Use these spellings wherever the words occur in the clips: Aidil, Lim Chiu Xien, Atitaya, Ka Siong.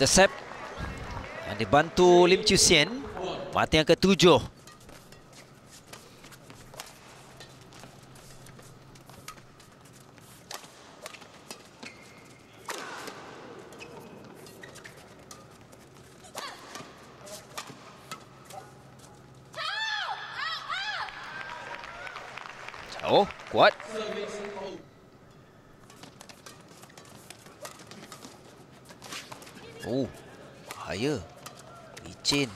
intercept yang dibantu Lim Chiu Xien. Mati yang ke-7. Oh, kuat. Oh, bahaya. Licin.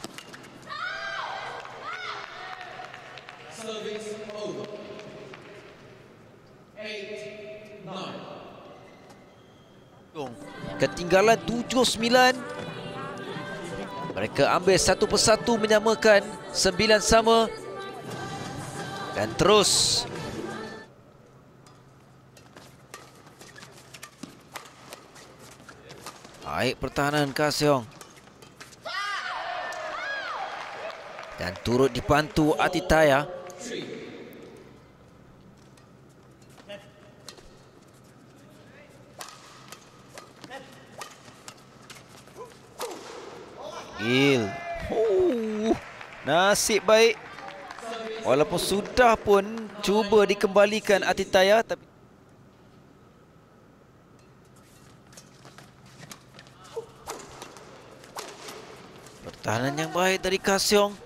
Service over. 8-9. Ketinggalan 7-9. Mereka ambil satu persatu menyamakan 9 sama. Dan terus baik pertahanan Ka Siong. Dan turut dibantu Atitaya. Gil. Oh, nasib baik. Walaupun sudah pun cuba dikembalikan Atitaya, tapi tahanan yang baik dari Ka Siong.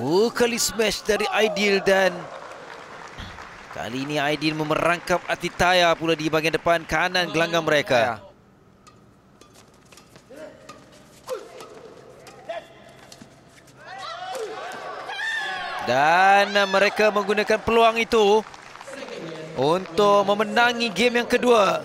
Oh, kali smash dari Aidil dan kali ini Aidil memerangkap Atitaya pula di bahagian depan kanan gelanggang mereka. Dan mereka menggunakan peluang itu untuk memenangi game yang kedua.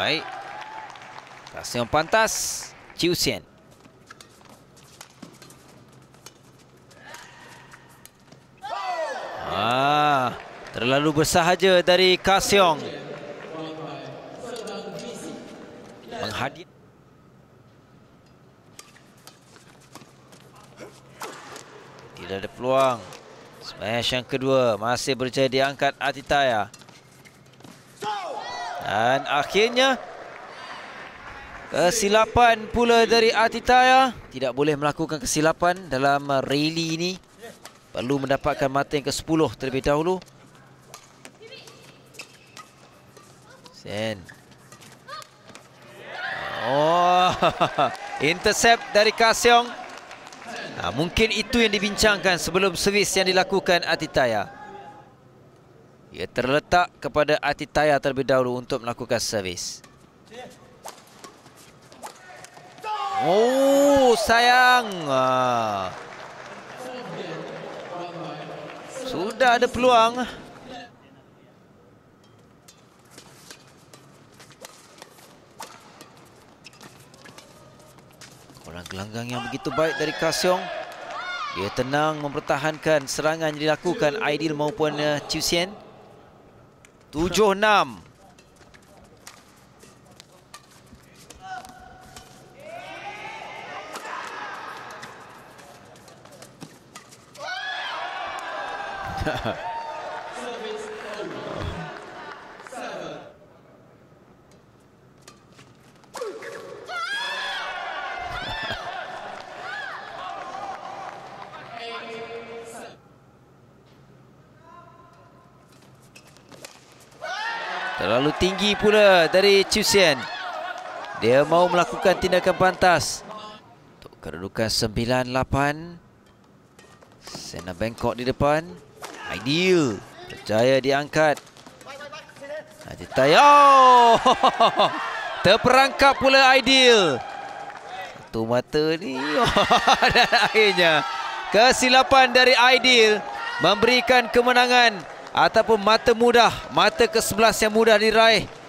Baik. Ka Siong pantas. Chiu Xien. Ah, terlalu bersahaja dari Ka Siong. Menghadir. Tidak ada peluang. Smash yang kedua masih berjaya diangkat Atitaya. Dan akhirnya kesilapan pula dari Atitaya. Tidak boleh melakukan kesilapan dalam rally ini. Perlu mendapatkan mata yang ke-10 terlebih dahulu. Sen. Oh, intercept dari Ka Siong. Nah, mungkin itu yang dibincangkan sebelum servis yang dilakukan Atitaya. Ia terletak kepada Atitaya terlebih dahulu untuk melakukan servis. Oh, sayang. Sudah ada peluang. Korang gelanggang yang begitu baik dari Ka Siong. Dia tenang mempertahankan serangan yang dilakukan Aidil maupun Chiu Xien. 7-6. Terlalu tinggi pula dari Chiu Xien. Dia mau melakukan tindakan pantas. Untuk kedudukan 9-8. Sena Bangkok di depan. Aidil berjaya diangkat. Atitaya. Oh! Terperangkap pula Aidil. Satu mata ni. Dan akhirnya kesilapan dari Aidil memberikan kemenangan. Ataupun mata mudah, mata ke-11 yang mudah diraih.